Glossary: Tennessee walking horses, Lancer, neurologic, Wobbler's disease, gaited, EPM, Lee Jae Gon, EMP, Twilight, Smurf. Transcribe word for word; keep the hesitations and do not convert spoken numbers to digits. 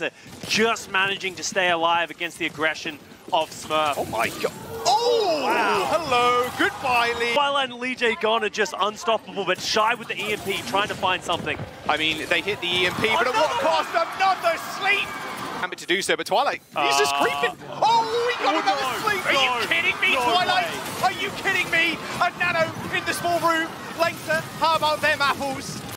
Lancer just managing to stay alive against the aggression of Smurf. Oh my god. Oh! Wow. Hello, goodbye, Lee. Twilight and Lee Jae Gon are just unstoppable, but shy with the E M P, trying to find something. I mean, they hit the E M P, but another at what cost? One. Another sleep! I'm to do so, but Twilight, uh, he's just creeping. Oh, we got oh, another no, sleep! Are no, you kidding me, no Twilight? Way. Are you kidding me? A nano in the small room. Lancer, how about them apples?